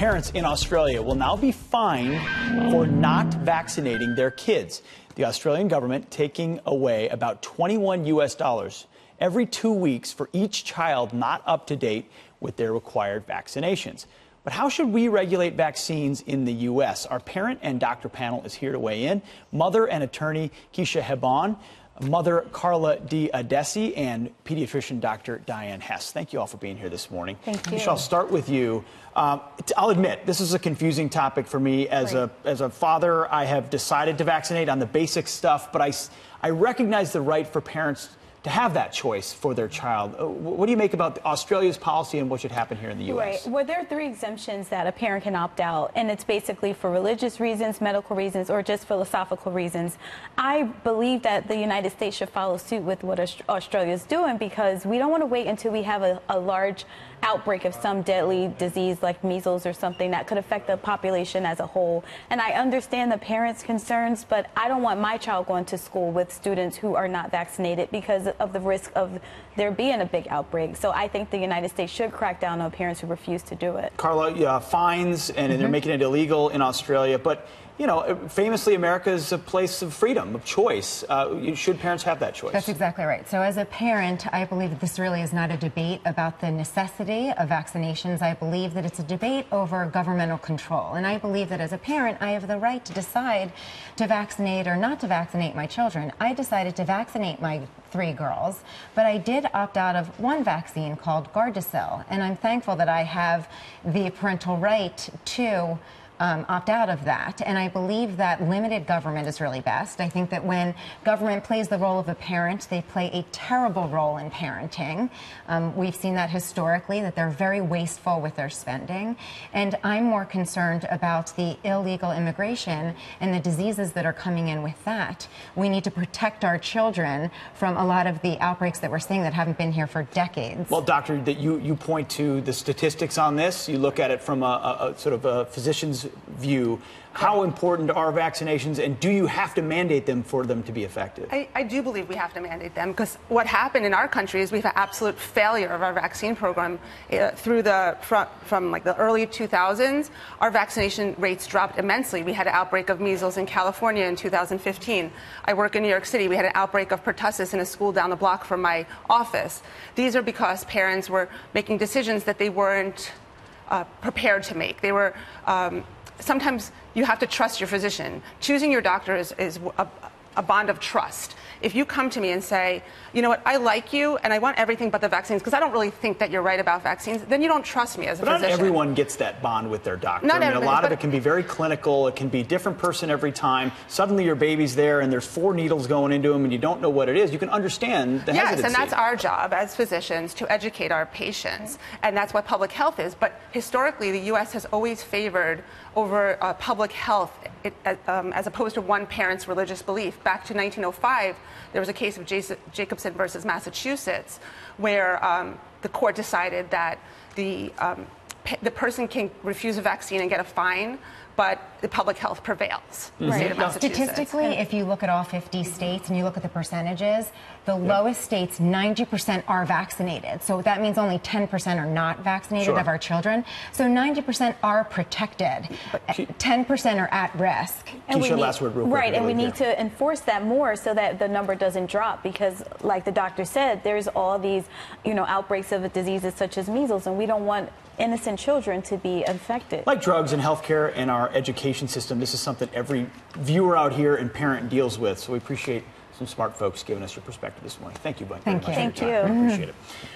parents in Australia will now be fined for not vaccinating their kids. The Australian government taking away about $21 every 2 weeks for each child not up to date with their required vaccinations. But how should we regulate vaccines in the U.S.? Our parent and doctor panel is here to weigh in. Mother and attorney Keisha Hebon, mother Carla D. Adessi, and pediatrician Dr. Diane Hess. Thank you all for being here this morning. Thank you. Keisha, I'll start with you. I'll admit, this is a confusing topic for me. As a father, I have decided to vaccinate on the basic stuff, but I recognize the right for parents to have that choice for their child. What do you make about Australia's policy and what should happen here in the U.S.? Right. Well, there are 3 exemptions that a parent can opt out, and it's basically for religious reasons, medical reasons, or just philosophical reasons. I believe that the United States should follow suit with what Australia is doing, because we don't want to wait until we have a large outbreak of some deadly disease like measles or something that could affect the population as a whole. And I understand the parents' concerns, but I don't want my child going to school with students who are not vaccinated because of the risk of there being a big outbreak. So I think the United States should crack down on parents who refuse to do it. Carla, fines, and they're making it illegal in Australia, but you know, famously, America is a place of freedom, of choice. Should parents have that choice? That's exactly right. So as a parent, I believe that this really is not a debate about the necessity of vaccinations. I believe that it's a debate over governmental control. And I believe that as a parent, I have the right to decide to vaccinate or not to vaccinate my children. I decided to vaccinate my 3 girls, but I did opt out of 1 vaccine called Gardasil. And I'm thankful that I have the parental right to opt out of that. And I believe that limited government is really best. I think that when government plays the role of a parent, they play a terrible role in parenting. We've seen that historically, that they're very wasteful with their spending. And I'm more concerned about the illegal immigration and the diseases that are coming in with that. We need to protect our children from a lot of the outbreaks that we're seeing that haven't been here for decades. Well, doctor, that you point to the statistics on this. You look at it from a sort of a physician's view. How important are vaccinations, and do you have to mandate them for them to be effective? I do believe we have to mandate them, because what happened in our country is we have an absolute failure of our vaccine program. From like the early 2000s, our vaccination rates dropped immensely. We had an outbreak of measles in California in 2015. I work in New York City. We had an outbreak of pertussis in a school down the block from my office. These are because parents were making decisions that they weren't prepared to make. They were sometimes you have to trust your physician. Choosing your doctor is a bond of trust. If you come to me and say, you know what, I like you and I want everything but the vaccines because I don't really think that you're right about vaccines, then you don't trust me as a physician. Not everyone gets that bond with their doctor. Not everyone, a lot of it can be very clinical. It can be different person every time. Suddenly your baby's there and there's 4 needles going into him and you don't know what it is. You can understand the hesitancy. Yes, and that's our job as physicians to educate our patients, and that's what public health is. But historically, the U.S. has always favored over public health as opposed to one parent's religious belief. Back to 1905, there was a case of Jacobson versus Massachusetts, where the court decided that the person can refuse a vaccine and get a fine, but the public health prevails. Right. Now, statistically, if you look at all 50 states and you look at the percentages, the lowest states, 90% are vaccinated. So that means only 10% are not vaccinated of our children. So 90% are protected, 10% are at risk. And Keisha, last word real quick. Right, and we need to enforce that more so that the number doesn't drop, because like the doctor said, there's all these, you know, outbreaks of diseases such as measles, and we don't want innocent children to be affected. Like drugs and healthcare and our education system, this is something every viewer out here and parent deals with. So we appreciate some smart folks giving us your perspective this morning. Thank you, Mike. Thank you. Thank you. I appreciate it.